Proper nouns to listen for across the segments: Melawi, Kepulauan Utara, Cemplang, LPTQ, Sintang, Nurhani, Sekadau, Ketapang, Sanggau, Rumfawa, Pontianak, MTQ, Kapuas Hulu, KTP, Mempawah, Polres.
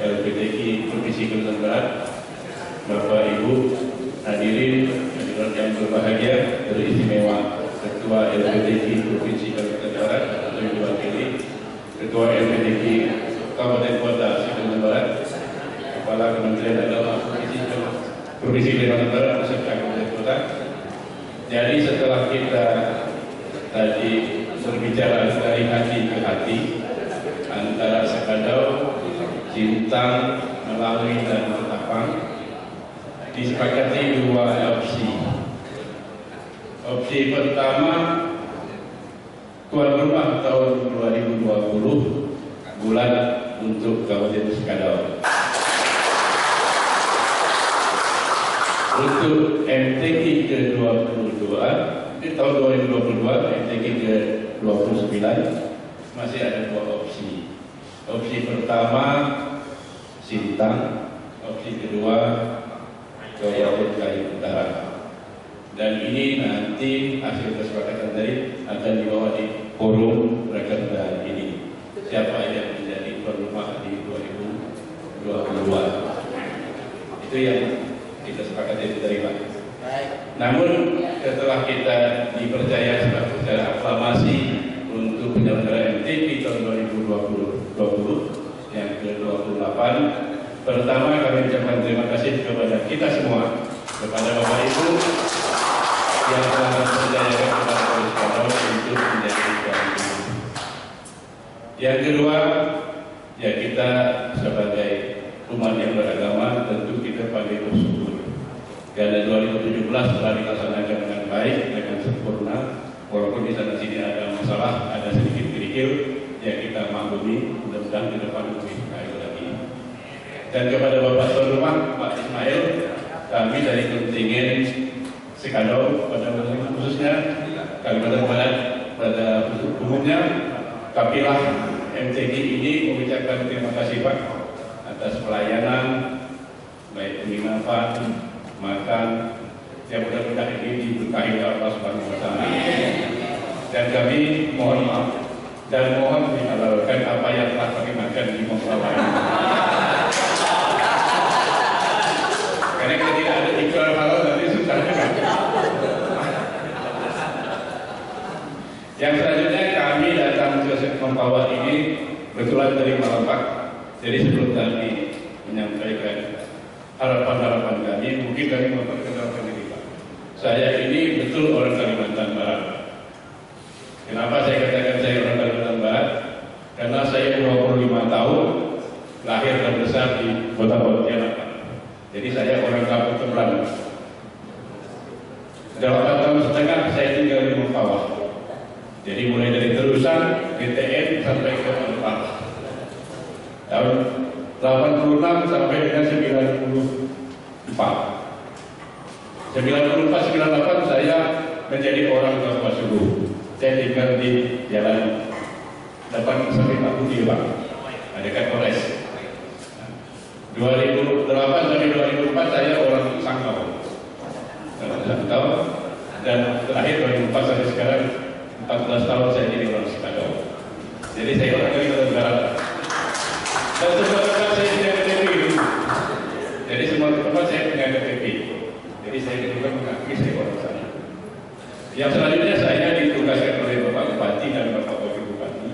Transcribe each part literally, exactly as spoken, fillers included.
L P T Q Provinsi Kalimantan Barat, Bapak Ibu hadirin yang berbahagia beristimewa, Ketua L P T Q Provinsi Kalimantan Barat atau diwakili Ketua L P T Q Kabupaten Kota Kalimantan Barat, Kepala Kementerian Agama Provinsi Kalimantan Barat beserta Kabupaten Kota. Jadi setelah kita tadi berbicara dari hati ke hati antara Sekadau, Sintang, Melawi dan Ketapang, disepakati dua opsi. Opsi pertama, tuan rumah tahun dua ribu dua puluh bulan untuk Kabupaten Sekadau. Untuk M T Q ke dua puluh dua, di tahun dua ribu dua puluh dua M T Q ke dua puluh sembilan masih ada dua opsi. Opsi pertama Sintang, opsi kedua Kepulauan Utara. Dan ini nanti hasil kesepakatan tadi akan dibawa di forum rakernas ini. Siapa yang menjadi tuan rumah di dua ribu dua puluh dua? Itu yang kita sepakati diterima. Namun setelah kita dipercaya sebagai secara aklamasi untuk penyelenggaraan M T Q tahun dua ribu dua puluh yang ke dua puluh delapan, pertama kami ucapkan terima kasih kepada kita semua, kepada Bapak Ibu yang telah mempercayai kepada Polres untuk menjadi tuan rumah. Yang kedua, ya kita sebagai umat yang beragama tentu kita panggil bersyukur. Karena dua ribu tujuh belas telah dilaksanakan dengan baik, dengan sempurna, walaupun di sana sini ada masalah, ada sedikit kerikil, ya kita maklumi, mudah-mudahan ke depan lebih baik lagi. Dan kepada Bapak Tuan Rumah, Pak Ismail, kami dari kontingen Sekadau pada khususnya Kalimantan Barat pada umumnya, kapilah M T Q ini mengucapkan terima kasih Pak atas pelayanan baik penginapan, makan, yang mudah-mudahan ini diberkahi oleh Allah Subhanahu wa Ta'ala. Dan kami mohon maaf dan mohon dihalalkan apa yang telah kami makan di Mempawah. Karena kita tidak ada iklan halal nanti susah juga. Yang selanjutnya kami datang ke Mempawah ini betulan dari Malapak. Jadi sebelum tadi menyampaikan harapan-harapan kami, mungkin kami memperkenalkan diri Pak. Saya ini betul orang Kalimantan Barat. Kenapa saya katakan saya orang Kalimantan Barat? Karena saya dua puluh lima tahun, lahir dan besar di Kota Pontianak. Jadi saya orang kampung Cemplang. Sudah empat tahun setengah saya tinggal di Rumfawa. Jadi mulai dari terusan D T N sampai ke Mempawah. Tahun delapan puluh enam sampai dengan sembilan puluh empat. sembilan puluh empat sembilan puluh delapan saya menjadi orang Kapuas Hulu. Saya tinggal di jalan delapan sampai empat puluh tiga Pak, dekat Polres. dua ribu delapan sampai dua ribu empat saya orang Sanggau. Sanggau dan terakhir dua ribu empat sampai sekarang empat belas tahun saya jadi orang Sekadau. Jadi saya orang Kalimantan Barat. Dan semua tempat saya punya K T P. Jadi semua tempat saya punya K T P. Jadi saya juga mengakui saya orang sana. Yang selanjutnya saya ditugaskan oleh Bapak Bupati dan Bapak Wakil Bupati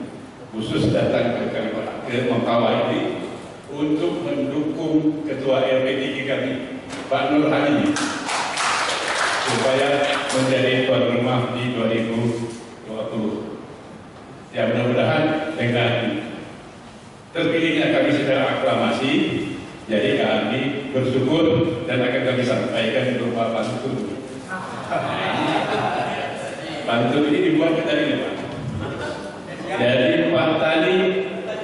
khusus datang ke Kalimantan ke Mempawah ini untuk mendukung Ketua L P T Q kami Pak Nurhani supaya menjadi tuan rumah di dua ribu dua puluh. Ya mudah-mudahan dengan terpilihnya kami secara aklamasi, jadi kami bersyukur dan akan kami sampaikan berupa pantun. Pantun ini dibuat kita ini Pak. Jadi Pak Tani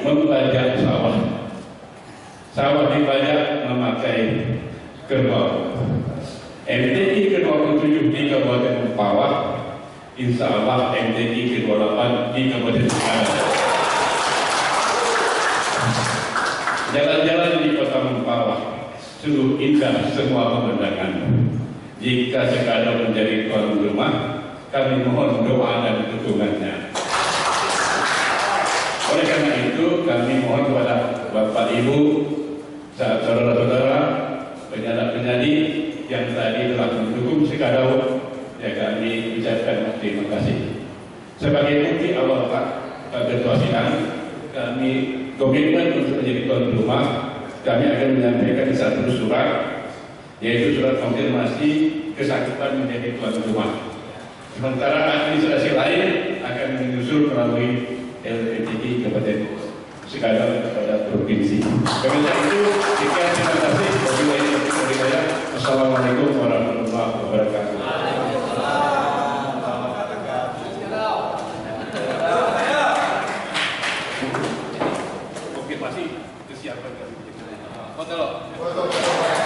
membajak sawah, sawah dibajak memakai kerbau. M T Q ke dua puluh tujuh di Kabupaten Mempawah, insya Allah M T Q ke dua puluh delapan di Kabupaten Sanggau. Jalan-jalan di Kota Mempawah sungguh indah semua pemandangan. Jika Sekadau menjadi tuan rumah, kami mohon doa dan dukungannya. Oleh karena itu, kami mohon kepada Bapak Ibu saudara-saudara penyanyi-penyanyi yang tadi telah mendukung Sekadau, ya kami ucapkan terima kasih. Sebagai bukti awal Pak Ketua Sidang, kami komitmen untuk menjadi tuan rumah, kami akan menyampaikan satu surat, yaitu surat konfirmasi kesanggupan menjadi tuan rumah. Sementara administrasi lain akan menyusul melalui L P T Q Kabupaten Sekadau kepada provinsi. Karena itu, sekian terima kasih. Assalamualaikum warahmatullahi wabarakatuh. Konfirmasi kesiapan. Foto.